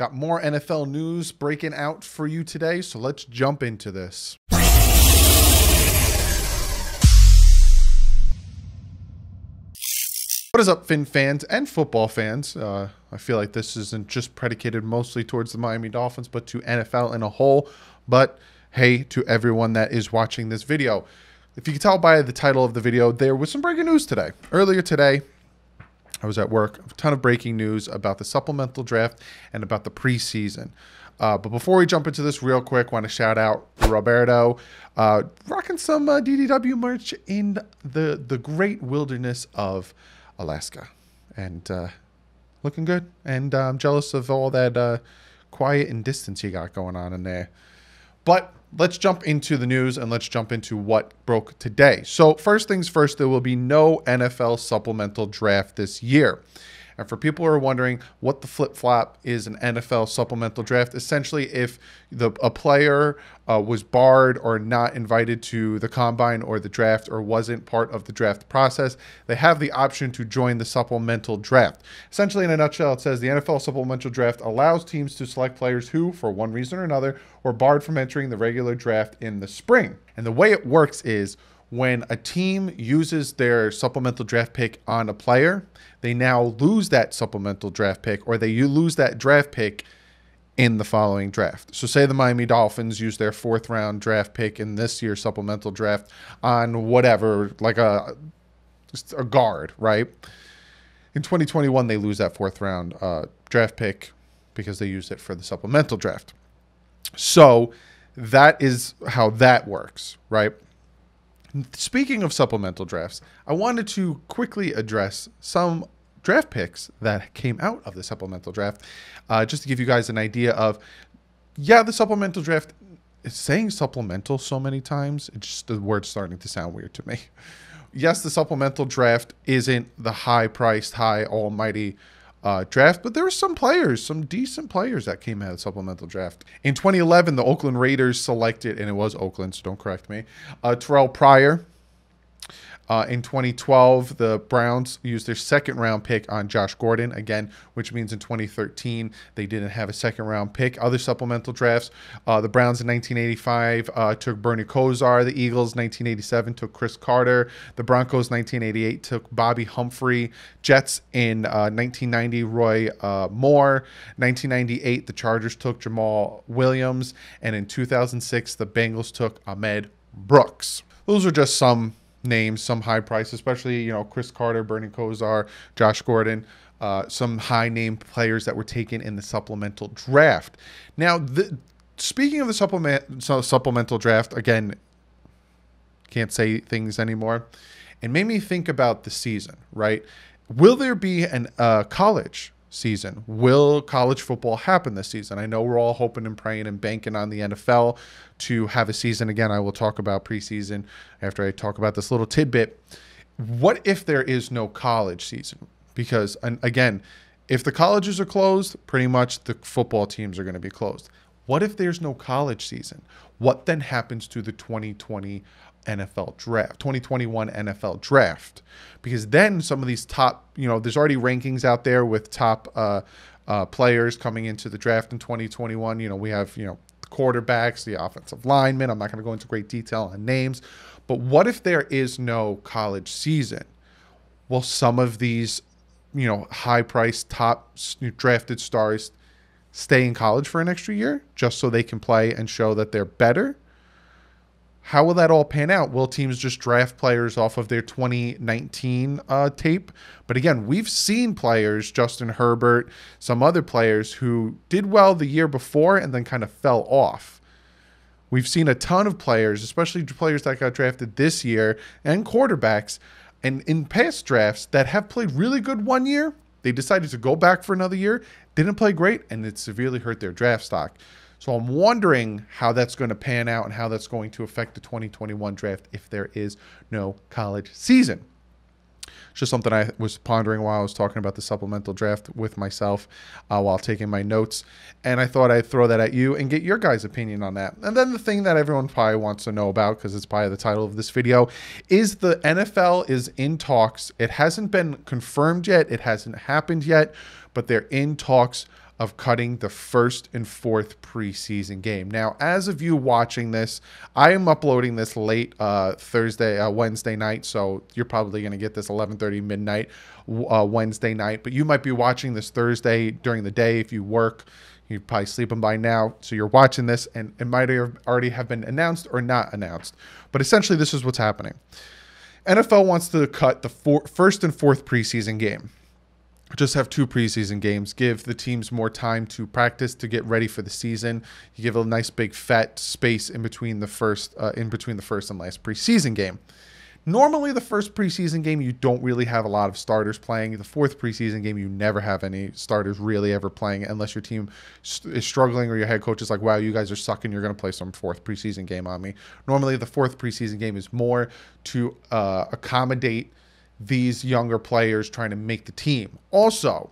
Got more NFL news breaking out for you today, so let's jump into this. What is up, Fin fans and football fans? I feel like this isn't just predicated mostly towards the Miami Dolphins, but to NFL in a whole. But hey, to everyone that is watching this video. If you can tell by the title of the video, there was some breaking news today. Earlier today, I was at work, a ton of breaking news about the supplemental draft and about the preseason. But before we jump into this real quick, want to shout out Roberto, rocking some DDW merch in the great wilderness of Alaska. And looking good. And I'm jealous of all that quiet and distance you got going on in there. But let's jump into the news and let's jump into what broke today. So first things first, there will be no NFL supplemental draft this year. And for people who are wondering what the flip-flop is, an NFL supplemental draft, essentially if a player was barred or not invited to the combine or the draft or wasn't part of the draft process, they have the option to join the supplemental draft. Essentially, in a nutshell, it says the NFL supplemental draft allows teams to select players who, for one reason or another, were barred from entering the regular draft in the spring. And the way it works is, when a team uses their supplemental draft pick on a player, they now lose that supplemental draft pick, or they lose that draft pick in the following draft. So say the Miami Dolphins use their 4th round draft pick in this year's supplemental draft on whatever, like just a guard, right? In 2021, they lose that 4th round draft pick because they used it for the supplemental draft. So that is how that works, right? Speaking of supplemental drafts, I wanted to quickly address some draft picks that came out of the supplemental draft, just to give you guys an idea of, yeah, the supplemental draft is saying supplemental so many times. It's just the word's starting to sound weird to me. Yes, the supplemental draft isn't the high-priced, high-almighty draft, but there were some players, some decent players that came out of the supplemental draft. In 2011, the Oakland Raiders selected, and it was Oakland, so don't correct me, Terrell Pryor. In 2012, the Browns used their 2nd round pick on Josh Gordon, again, which means in 2013, they didn't have a 2nd round pick. Other supplemental drafts, the Browns in 1985 took Bernie Kosar. The Eagles 1987 took Chris Carter. The Broncos 1988 took Bobby Humphrey. Jets in 1990, Roy Moore. 1998, the Chargers took Jamal Williams. And in 2006, the Bengals took Ahmed Brooks. Those are just some names, some high price, especially, you know, Chris Carter, Bernie Kosar, Josh Gordon, some high name players that were taken in the supplemental draft. Now, speaking of the supplemental draft, again, can't say things anymore. It made me think about the season, right? Will there be an college season? Will college football happen this season? I know we're all hoping and praying and banking on the NFL to have a season again. I will talk about preseason after I talk about this little tidbit. What if there is no college season? Because, and again, if the colleges are closed, pretty much the football teams are going to be closed. What if there's no college season? What then happens to the 2020 NFL draft, 2021 NFL draft? Because then some of these top, you know, there's already rankings out there with top players coming into the draft in 2021. You know, we have, you know, the quarterbacks, the offensive linemen. I'm not going to go into great detail on names, but what if there is no college season? Well, some of these, you know, high-priced, top drafted stars stay in college for an extra year just so they can play and show that they're better. How will that all pan out? Will teams just draft players off of their 2019 tape? But again, we've seen players, Justin Herbert, some other players who did well the year before and then kind of fell off. We've seen a ton of players, especially players that got drafted this year and quarterbacks, and in past drafts that have played really good one year. They decided to go back for another year, didn't play great, and it severely hurt their draft stock. So I'm wondering how that's going to pan out and how that's going to affect the 2021 draft if there is no college season. It's just something I was pondering while I was talking about the supplemental draft with myself while taking my notes. And I thought I'd throw that at you and get your guys' opinion on that. And then the thing that everyone probably wants to know about, because it's probably the title of this video, is the NFL is in talks. It hasn't been confirmed yet. It hasn't happened yet, but they're in talks of cutting the first and fourth preseason game. Now, as of you watching this, I am uploading this late Wednesday night, so you're probably going to get this 11:30 midnight Wednesday night, but you might be watching this Thursday during the day. If you work, you're probably sleeping by now, so you're watching this, and it might already have been announced or not announced. But essentially, this is what's happening. NFL wants to cut the first and fourth preseason game. Just have two preseason games, give the teams more time to practice, to get ready for the season. You give a nice big fat space in between the first and last preseason game. Normally, the first preseason game, you don't really have a lot of starters playing. The fourth preseason game, you never have any starters really ever playing unless your team is struggling or your head coach is like, wow, you guys are sucking, you're going to play some fourth preseason game on me. Normally, the fourth preseason game is more to accommodate these younger players trying to make the team. Also,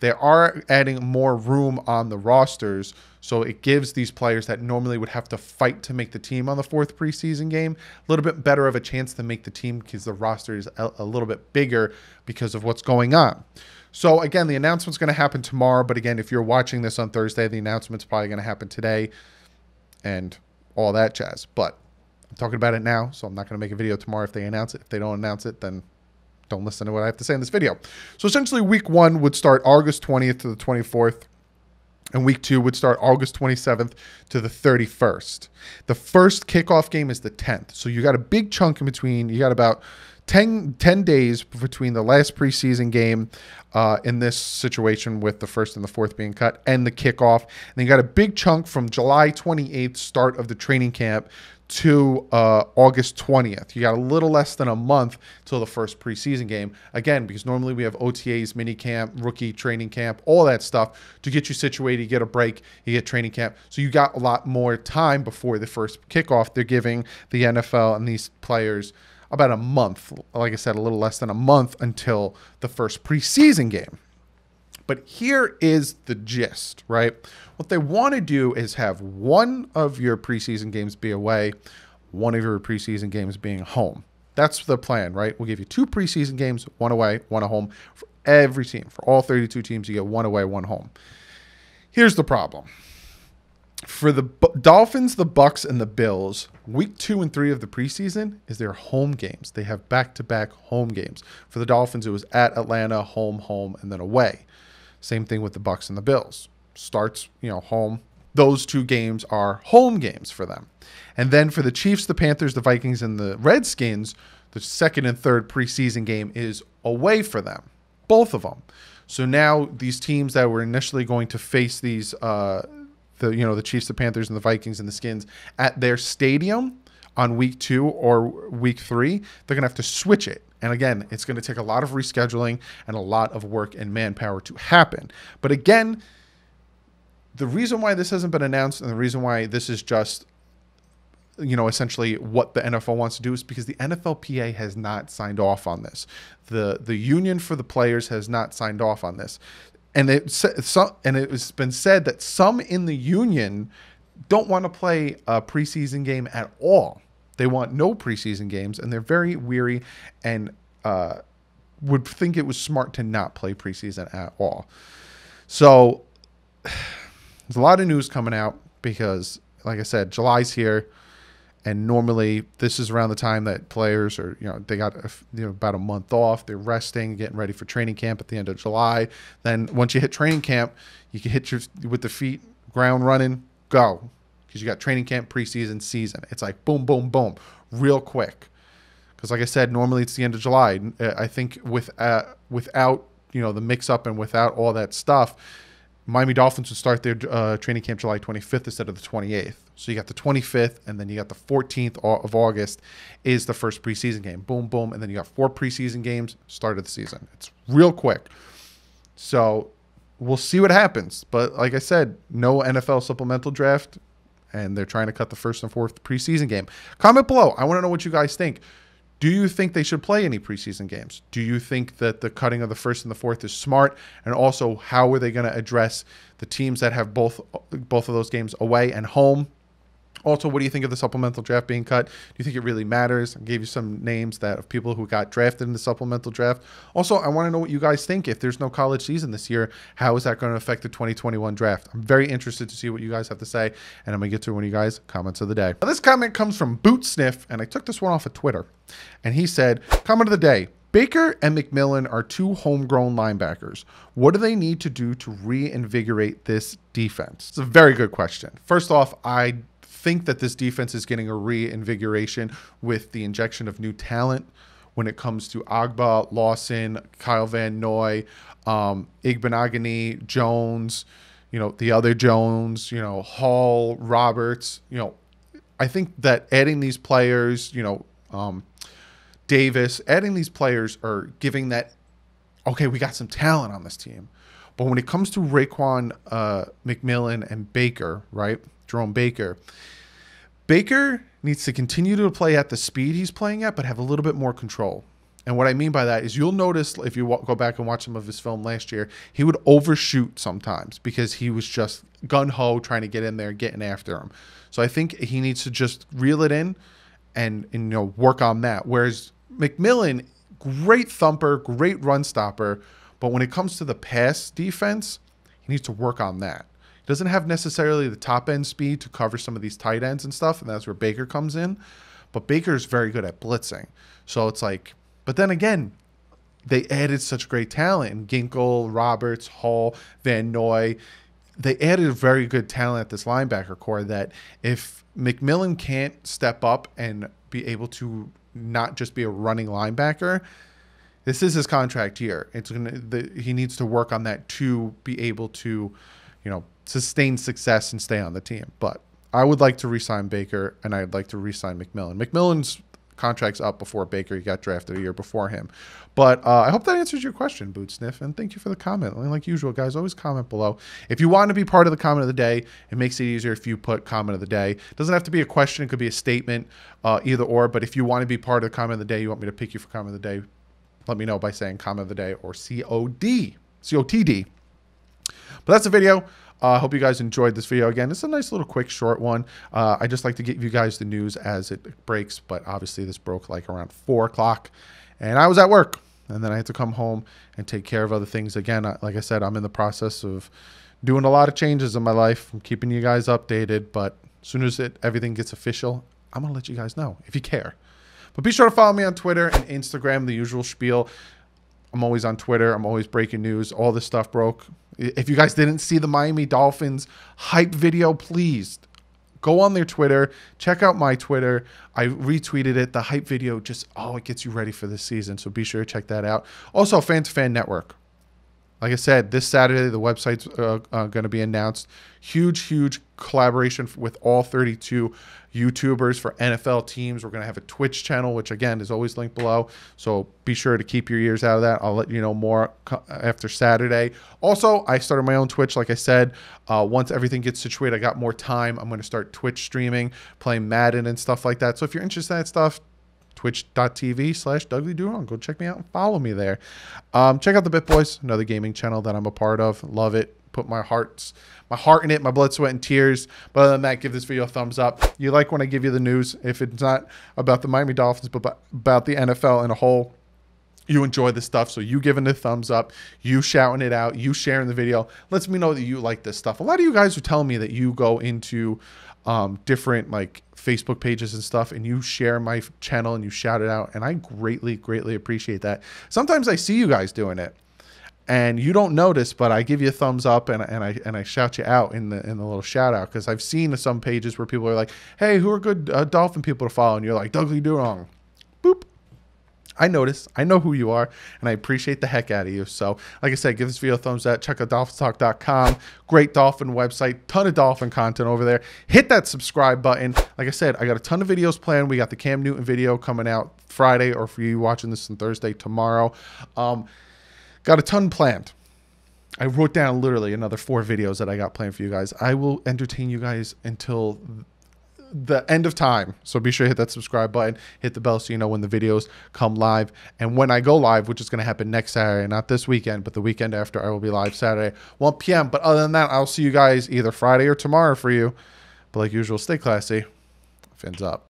they are adding more room on the rosters, so it gives these players that normally would have to fight to make the team on the fourth preseason game a little bit better of a chance to make the team because the roster is a little bit bigger because of what's going on. So again, the announcement's going to happen tomorrow, but again, if you're watching this on Thursday, the announcement's probably going to happen today and all that jazz. But I'm talking about it now, so I'm not going to make a video tomorrow if they announce it. If they don't announce it, then don't listen to what I have to say in this video. So essentially, week one would start August 20th to the 24th, and week two would start August 27th to the 31st. The first kickoff game is the 10th. So you got a big chunk in between. You got about 10 days between the last preseason game in this situation with the first and the fourth being cut and the kickoff. And then you got a big chunk from July 28th, start of the training camp, to August 20th. You got a little less than a month till the first preseason game. Again, because normally we have OTAs, mini camp, rookie training camp, all that stuff to get you situated. You get a break, you get training camp. So you got a lot more time before the first kickoff. They're giving the NFL and these players about a month, like I said, a little less than a month until the first preseason game. But here is the gist, right? What they want to do is have one of your preseason games be away, one of your preseason games being home. That's the plan, right? We'll give you two preseason games, one away, one at home. For every team, for all 32 teams, you get one away, one home. Here's the problem. For the Dolphins, the Bucks, and the Bills, week 2 and 3 of the preseason is their home games. They have back-to-back home games. For the Dolphins, it was at Atlanta, home, and then away. Same thing with the Bucks and the Bills. Starts, you know, home. Those two games are home games for them. And then for the Chiefs, the Panthers, the Vikings, and the Redskins, the second and third preseason game is away for them, both of them. So now these teams that were initially going to face these, the Chiefs, the Panthers, and the Vikings, and the Skins at their stadium on week 2 or week 3, they're going to have to switch it. And again, it's going to take a lot of rescheduling and a lot of work and manpower to happen. But again, the reason why this hasn't been announced and the reason why this is just, you know, essentially what the NFL wants to do is because the NFLPA has not signed off on this. The union for the players has not signed off on this. And it's been said that some in the union don't want to play a preseason game at all. They want no preseason games, and they're very weary and would think it was smart to not play preseason at all. So there's a lot of news coming out because, like I said, July's here, and normally this is around the time that players are, you know, they got about a month off. They're resting, getting ready for training camp at the end of July. Then once you hit training camp, you can hit with the feet, ground running, go. Because you got training camp, preseason, season. It's like boom, boom, boom, real quick. Because like I said, normally it's the end of July. I think without the mix-up and without all that stuff, Miami Dolphins would start their training camp July 25th instead of the 28th. So you got the 25th, and then you got the 14th of August is the first preseason game. Boom, boom, and then you got 4 preseason games, start of the season. It's real quick. So we'll see what happens. But like I said, no NFL supplemental draft. And they're trying to cut the first and fourth preseason game. Comment below. I want to know what you guys think. Do you think they should play any preseason games? Do you think that the cutting of the first and the fourth is smart? And also, how are they going to address the teams that have both of those games away and home? Also, what do you think of the supplemental draft being cut? Do you think it really matters? I gave you some names that of people who got drafted in the supplemental draft. Also, I want to know what you guys think. If there's no college season this year, how is that going to affect the 2021 draft? I'm very interested to see what you guys have to say, and I'm going to get to one of you guys' comments of the day. Now, this comment comes from Bootsniff, and I took this one off of Twitter, and he said, comment of the day. Baker and McMillan are two homegrown linebackers. What do they need to do to reinvigorate this defense? It's a very good question. First off, I think that this defense is getting a reinvigoration with the injection of new talent when it comes to Agba, Lawson, Kyle Van Noy, Igbenogany, Jones, you know, the other Jones, you know, Hall, Roberts. You know, I think that adding these players, you know, Davis, adding these players are giving that, okay, we got some talent on this team. But when it comes to Raekwon McMillan and Baker, right, Jerome Baker, Baker needs to continue to play at the speed he's playing at, but have a little bit more control. And what I mean by that is you'll notice if you go back and watch some of his film last year, he would overshoot sometimes because he was just gung-ho trying to get in there, getting after him. So I think he needs to just reel it in and you know, work on that. Whereas McMillan, great thumper, great run stopper, but when it comes to the pass defense, he needs to work on that. He doesn't have necessarily the top end speed to cover some of these tight ends and stuff, and that's where Baker comes in. But Baker is very good at blitzing. So it's like, but then again, they added such great talent. Ginkle, Roberts, Hall, Van Noy. They added very good talent at this linebacker core that if McMillan can't step up and be able to not just be a running linebacker, this is his contract year. It's gonna, he needs to work on that to be able to, you know, sustain success and stay on the team. But I would like to re-sign Baker, and I'd like to re-sign McMillan. McMillan's contract's up before Baker. He got drafted a year before him. But I hope that answers your question, Bootsniff, and thank you for the comment. Like usual, guys, always comment below. If you want to be part of the comment of the day, it makes it easier if you put comment of the day. It doesn't have to be a question. It could be a statement, either or. But if you want to be part of the comment of the day, you want me to pick you for comment of the day, let me know by saying comment of the day or COTD. But that's the video. I hope you guys enjoyed this video. Again, it's a nice little quick short one. I just like to give you guys the news as it breaks, but obviously this broke like around 4 o'clock and I was at work, and then I had to come home and take care of other things. Again, like I said, I'm in the process of doing a lot of changes in my life. I'm keeping you guys updated, but as soon as everything gets official, I'm going to let you guys know if you care. But be sure to follow me on Twitter and Instagram, the usual spiel. I'm always on Twitter. I'm always breaking news. All this stuff broke. If you guys didn't see the Miami Dolphins hype video, please go on their Twitter. Check out my Twitter. I retweeted it. The hype video just, oh, it gets you ready for this season. So be sure to check that out. Also, Fan to Fan Network. Like I said, this Saturday, the website's going to be announced. Huge, huge collaboration with all 32 YouTubers for NFL teams. We're going to have a Twitch channel, which, again, is always linked below. So be sure to keep your ears out of that. I'll let you know more after Saturday. Also, I started my own Twitch. Like I said, once everything gets situated, I got more time. I'm going to start Twitch streaming, playing Madden and stuff like that. So if you're interested in that stuff, twitch.tv/DouglieDoWrong. Go check me out and follow me there. Check out the Bit Boys, another gaming channel that I'm a part of. Love it. Put my heart in it, my blood, sweat, and tears. But other than that, give this video a thumbs up. You like when I give you the news. If it's not about the Miami Dolphins, but about the NFL in a whole, you enjoy this stuff. So you giving the thumbs up, you shouting it out, you sharing the video lets me know that you like this stuff. A lot of you guys are telling me that you go into different like Facebook pages and stuff, and you share my channel and you shout it out, and I greatly appreciate that. Sometimes I see you guys doing it and you don't notice, but I give you a thumbs up and I shout you out in the little shout out, because I've seen some pages where people are like, hey, who are good dolphin people to follow, and you're like, DouglieDoWrong. Boop, I notice. I know who you are, and I appreciate the heck out of you. So, like I said, give this video a thumbs up. Check out dolphinstalk.com. Great dolphin website. Ton of dolphin content over there. Hit that subscribe button. Like I said, I got a ton of videos planned. We got the Cam Newton video coming out Friday, or for you watching this on Thursday, tomorrow. Got a ton planned. I wrote down literally another 4 videos that I got planned for you guys. I will entertain you guys until the end of time. So be sure to hit that subscribe button, hit the bell so you know when the videos come live. And when I go live, which is going to happen next Saturday, not this weekend, but the weekend after, I will be live Saturday, 1 p.m. But other than that, I'll see you guys either Friday or tomorrow for you. But like usual, stay classy. Fins up.